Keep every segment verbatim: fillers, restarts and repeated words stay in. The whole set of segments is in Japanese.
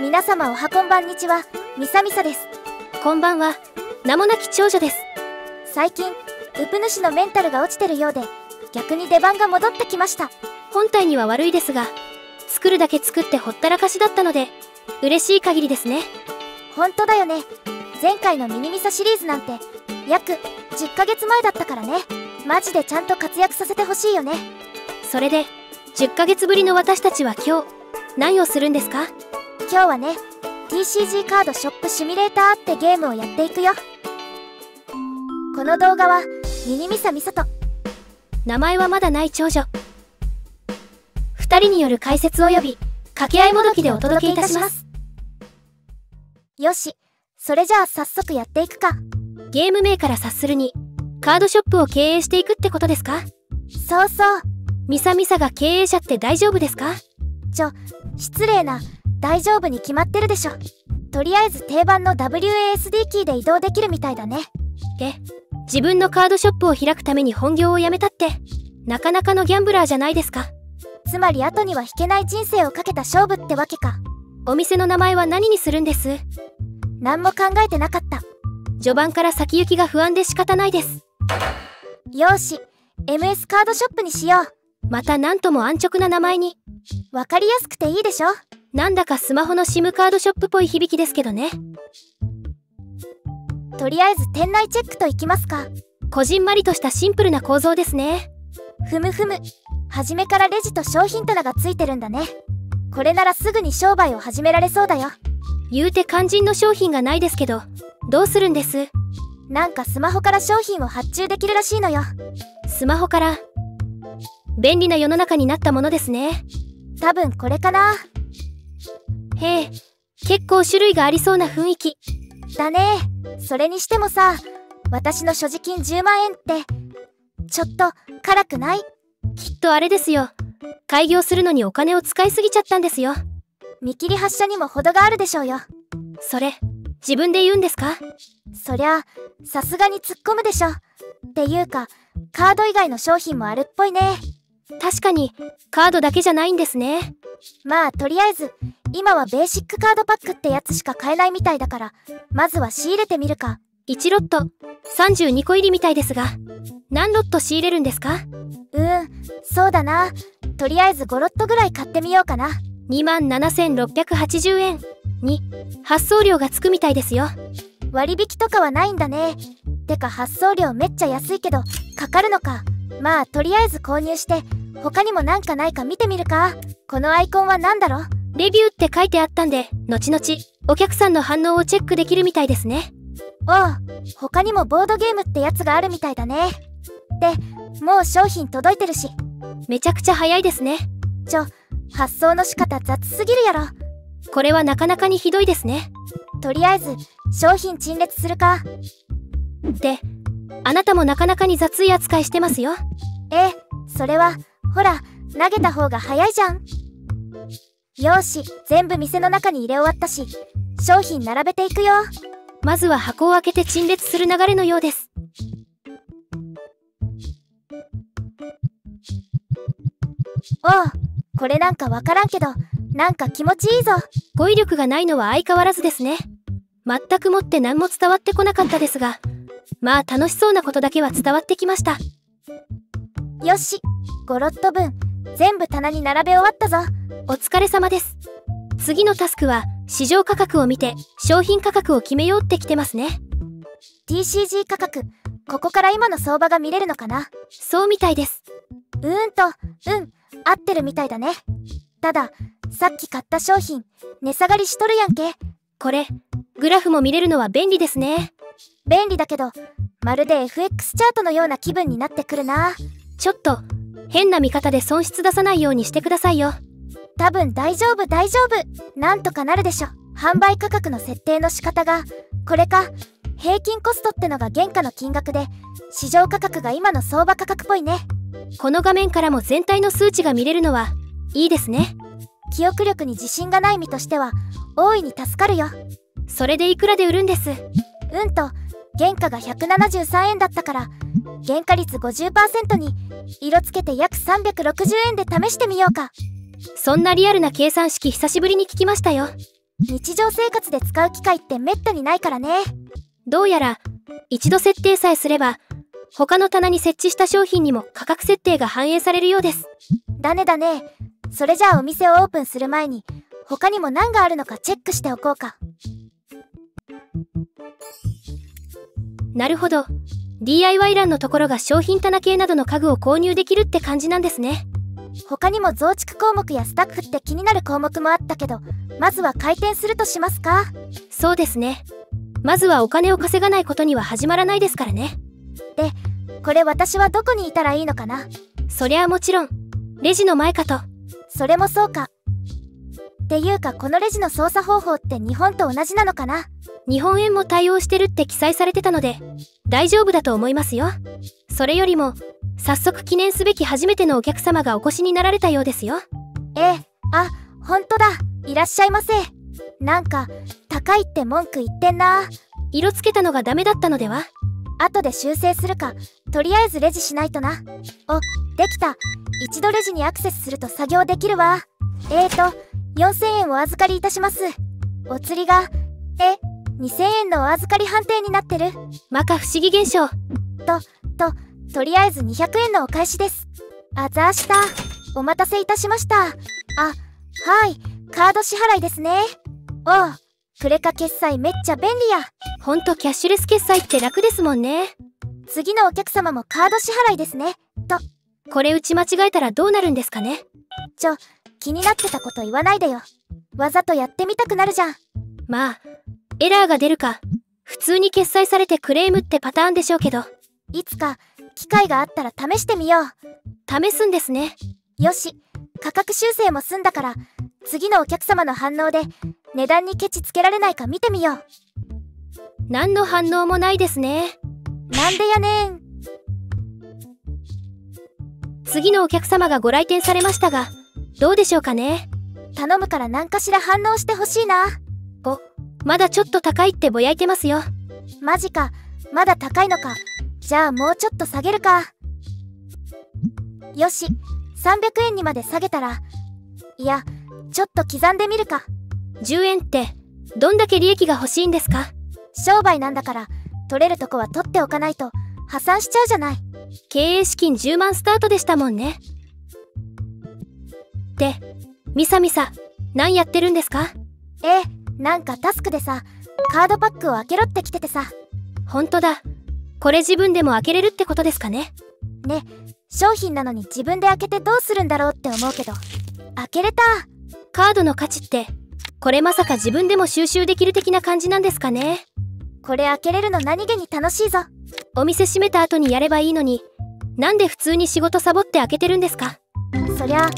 皆様おはこんばんにちは、みさみさです。こんばんは、名もなき長女です。最近、ウプ主のメンタルが落ちてるようで、逆に出番が戻ってきました。本体には悪いですが、作るだけ作ってほったらかしだったので、嬉しい限りですね。本当だよね。前回のミニミサシリーズなんて、約じゅっかげつまえだったからね。マジでちゃんと活躍させてほしいよね。それで、じゅっかげつぶりの私たちは今日、何をするんですか？今日はね、ティーシージー カードショップシミュレーターってゲームをやっていくよ。この動画はミニミサミサと名前はまだない長女ふたりによる解説および掛け合いもどきでお届けいたします。よし、それじゃあ早速やっていくか。ゲーム名から察するにカードショップを経営していくってことですか？そうそう。ミサミサが経営者って大丈夫ですか？ちょ、失礼な。大丈夫に決まってるでしょ。とりあえず定番の ダブリューエーエスディー キーで移動できるみたいだね。え、自分のカードショップを開くために本業を辞めたってなかなかのギャンブラーじゃないですか。つまり後には引けない人生をかけた勝負ってわけか。お店の名前は何にするんです？何も考えてなかった。序盤から先行きが不安で仕方ないです。よーし、 エムエス カードショップにしよう。またなんとも安直な名前に。わかりやすくていいでしょ。なんだかスマホの シム カードショップっぽい響きですけどね。とりあえず店内チェックといきますか。こじんまりとしたシンプルな構造ですね。ふむふむ。初めからレジと商品棚がついてるんだね。これならすぐに商売を始められそうだよ。言うて肝心の商品がないですけど、どうするんです？なんかスマホから商品を発注できるらしいのよ。スマホから。便利な世の中になったものですね。多分これかな。へえ、結構種類がありそうな雰囲気だね。それにしてもさ、私の所持金じゅうまんえんってちょっと辛くない？きっとあれですよ、開業するのにお金を使いすぎちゃったんですよ。見切り発車にも程があるでしょうよ。それ自分で言うんですか？そりゃさすがに突っ込むでしょ。っていうかカード以外の商品もあるっぽいね。確かにカードだけじゃないんですね。まあとりあえず今はベーシックカードパックってやつしか買えないみたいだから、まずは仕入れてみるか。いちロットさんじゅうにこ入りみたいですが、何ロット仕入れるんですか？うん、そうだな、とりあえずごロットぐらい買ってみようかな。にまんななせんろっぴゃくはちじゅうえんに発送料がつくみたいですよ。割引とかはないんだね。てか発送料めっちゃ安いけどかかるのか。まあとりあえず購入して他にもなんかないか見てみるか。このアイコンは何だろう？レビューって書いてあったんで、後々お客さんの反応をチェックできるみたいですね。おう、他にもボードゲームってやつがあるみたいだね。で、もう商品届いてるし。めちゃくちゃ早いですね。ちょ、発送の仕方雑すぎるやろ。これはなかなかにひどいですね。とりあえず商品陳列するか。で、あなたもなかなかに雑い扱いしてますよ。ええ、それはほら投げた方が早いじゃん。よーし、全部店の中に入れ終わったし、商品並べていくよ。まずは箱を開けて陳列する流れのようです。おお、これなんかわからんけど、なんか気持ちいいぞ。語彙力がないのは相変わらずですね。全くもって何も伝わってこなかったですが、まあ楽しそうなことだけは伝わってきました。よし、ごロットぶん、全部棚に並べ終わったぞ。お疲れ様です。次のタスクは市場価格を見て商品価格を決めようってきてますね。ティーシージー 価格、ここから今の相場が見れるのかな？そうみたいです。うーんと、うん、合ってるみたいだね。ただ、さっき買った商品、値下がりしとるやんけ。これ、グラフも見れるのは便利ですね。便利だけど、まるで エフエックス チャートのような気分になってくるな。ちょっと、変な見方で損失出さないようにしてくださいよ。多分大丈夫大丈夫、なんとかなるでしょ。販売価格の設定の仕方がこれか。平均コストってのが原価の金額で、市場価格が今の相場価格っぽいね。この画面からも全体の数値が見れるのはいいですね。記憶力に自信がない身としては大いに助かるよ。それでいくらで売るんです？うんと、原価がひゃくななじゅうさんえんだったから原価率 ごじゅっパーセント に色つけて約さんびゃくろくじゅうえんで試してみようか。そんなリアルな計算式久しぶりに聞きましたよ。日常生活で使う機会ってめったにないからね。どうやら一度設定さえすれば他の棚に設置した商品にも価格設定が反映されるようです。だねだね。それじゃあお店をオープンする前に他にも何があるのかチェックしておこうか。なるほど。ディーアイワイ 欄のところが商品棚系などの家具を購入できるって感じなんですね。他にも増築項目やスタッフって気になる項目もあったけど、まずは開店するとしますか。そうですね。まずはお金を稼がないことには始まらないですからね。で、これ私はどこにいたらいいのかな。そりゃあもちろんレジの前かと。それもそうか。っていうかこのレジの操作方法って日本と同じなのかな。日本円も対応してるって記載されてたので大丈夫だと思いますよ。それよりも早速記念すべき初めてのお客様がお越しになられたようですよ。ええ、あ、ほんとだ。いらっしゃいませ。なんか高いって文句言ってんな。色つけたのがダメだったのでは。後で修正するか。とりあえずレジしないとな。お、できた。一度レジにアクセスすると作業できるわ。えーとよんせんえんお預かりいたします。お釣りがえにせんえんのお預かり判定になってる。まか不思議現象。とととりあえずにひゃくえんのお返しです。あざした。お待たせいたしました。あ、はい、カード支払いですね。おう、クレカ決済めっちゃ便利や。ほんとキャッシュレス決済って楽ですもんね。次のお客様もカード支払いですね。とこれ打ち間違えたらどうなるんですかね。ちょ、気になってたこと言わないでよ。わざとやってみたくなるじゃん。まあエラーが出るか普通に決済されてクレームってパターンでしょうけど、いつか機会があったら試してみよう。試すんですね。よし、価格修正も済んだから次のお客様の反応で値段にケチつけられないか見てみよう。何の反応もないですね。なんでやねん。次のお客様がご来店されましたがどうでしょうかね。頼むから何かしら反応してほしいな。お、まだちょっと高いってぼやいてますよ。マジか、まだ高いのか。じゃあもうちょっと下げるか。よし、さんびゃくえんにまで下げたら、いやちょっと刻んでみるか。じゅうえんってどんだけ利益が欲しいんですか。商売なんだから取れるとこは取っておかないと破産しちゃうじゃない。経営資金じゅうまんスタートでしたもんね。で、みさみさ何やってるんですか。え、なんかタスクでさ、カードパックを開けろってきててさ。ほんとだ。これ自分でも開けれるってことですかね。ね、商品なのに自分で開けてどうするんだろうって思うけど、開けれた。カードの価値ってこれまさか自分でも収集できる的な感じなんですかね。これ開けれるの何気に楽しいぞ。お店閉めた後にやればいいのに、なんで普通に仕事サボって開けてるんですか。そりゃ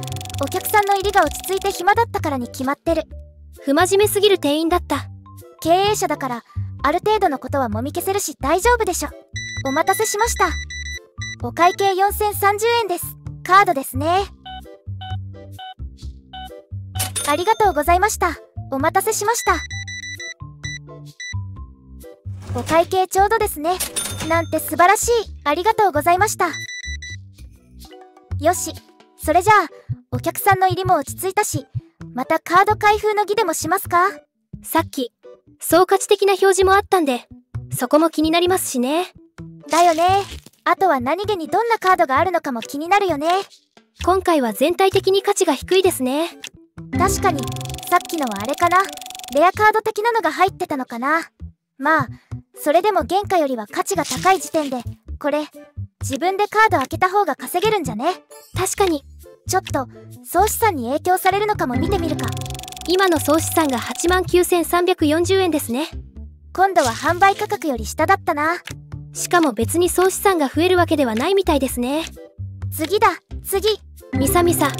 お客さんの入りが落ち着いて暇だったからに決まってる。不真面目すぎる店員だった。経営者だからある程度のことはもみ消せるし大丈夫でしょ。お待たせしました。お会計よんせんさんじゅうえんです。カードですね。ありがとうございました。お待たせしました。お会計ちょうどですね。なんて素晴らしい。ありがとうございました。よし、それじゃあお客さんの入りも落ち着いたし、またカード開封の儀でもしますか。さっき総価値的な表示もあったんで、そこも気になりますしね。だよね。あとは何気にどんなカードがあるのかも気になるよね。今回は全体的に価値が低いですね。確かにさっきのはあれかな、レアカード的なのが入ってたのかな。まあそれでも原価よりは価値が高い時点で、これ自分でカード開けた方が稼げるんじゃね。確かに。ちょっと総資産に影響されるのかも見てみるか。今の総資産が はちまんきゅうせんさんびゃくよんじゅうえんですね。今度は販売価格より下だったな。しかも別に総資産が増えるわけではないみたいですね。次だ、次。みさみさ、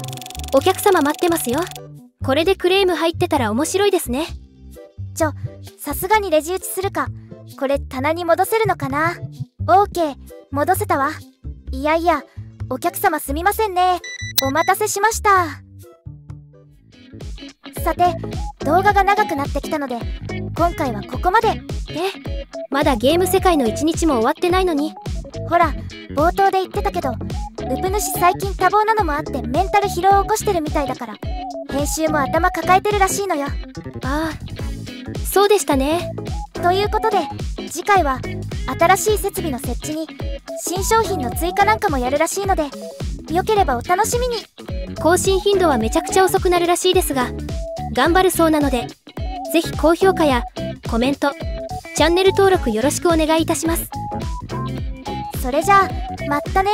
お客様待ってますよ。これでクレーム入ってたら面白いですね。ちょ、さすがにレジ打ちするか。これ棚に戻せるのかな。オーケー、戻せたわ。いやいや、お客様すみませんね。お待たせしました。さて、動画が長くなってきたので今回はここまで。え、まだゲーム世界の一日も終わってないのに。ほら冒頭で言ってたけど、ウプ主最近多忙なのもあってメンタル疲労を起こしてるみたいだから、編集も頭抱えてるらしいのよ。ああ、そうでしたね。ということで次回は新しい設備の設置に新商品の追加なんかもやるらしいので、よければお楽しみに。更新頻度はめちゃくちゃ遅くなるらしいですが頑張るそうなので、ぜひ高評価やコメント、チャンネル登録よろしくお願いいたします。それじゃあまったね。